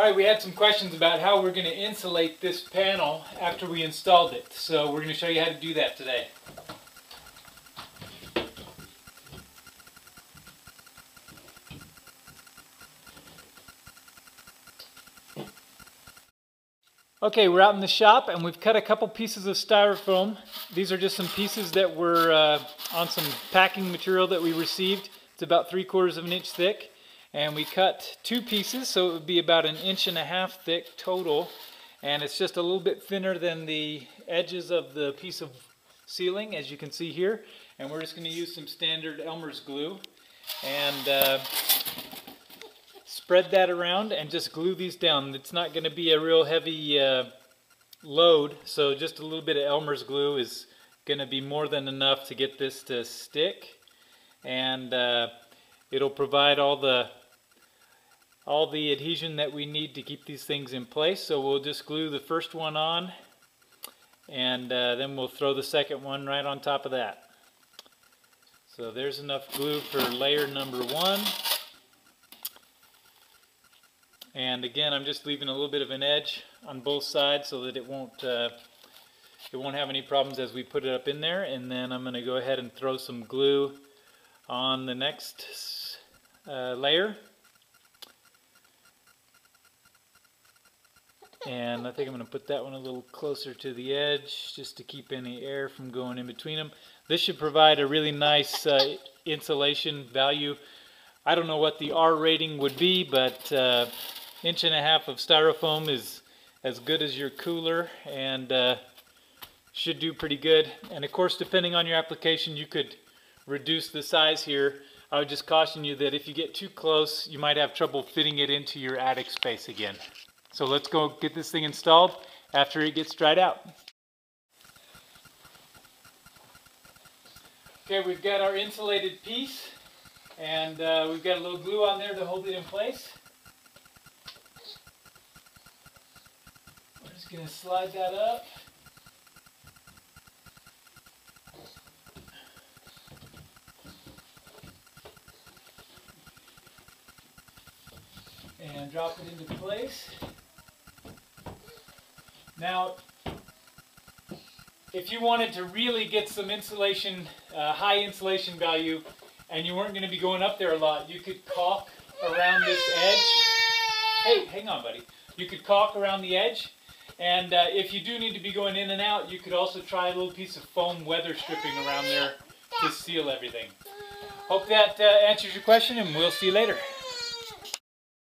Alright, we had some questions about how we're going to insulate this panel after we installed it. So we're going to show you how to do that today. Okay, we're out in the shop and we've cut a couple pieces of styrofoam. These are just some pieces that were on some packing material that we received. It's about 3/4 of an inch thick. And we cut two pieces, so it would be about 1.5 inches thick total. And it's just a little bit thinner than the edges of the piece of ceiling, as you can see here. And we're just going to use some standard Elmer's glue and spread that around and just glue these down. It's not going to be a real heavy load, so just a little bit of Elmer's glue is going to be more than enough to get this to stick, and it'll provide all the adhesion that we need to keep these things in place. So we'll just glue the first one on, and then we'll throw the second one right on top of that. So there's enough glue for layer number one. And again, I'm just leaving a little bit of an edge on both sides so that it won't have any problems as we put it up in there. And then I'm going to go ahead and throw some glue on the next layer. And I think I'm going to put that one a little closer to the edge just to keep any air from going in between them. This should provide a really nice insulation value. I don't know what the R rating would be, but 1.5 inches of styrofoam is as good as your cooler, and should do pretty good. And of course, depending on your application, you could reduce the size here. I would just caution you that if you get too close, you might have trouble fitting it into your attic space again. So let's go get this thing installed after it gets dried out. Okay, we've got our insulated piece, and we've got a little glue on there to hold it in place. We're just going to slide that up. And drop it into place. Now, if you wanted to really get some insulation, high insulation value, and you weren't going to be going up there a lot, you could caulk around this edge. Hey, hang on, buddy. You could caulk around the edge, and if you do need to be going in and out, you could also try a little piece of foam weather stripping around there to seal everything. Hope that answers your question, and we'll see you later.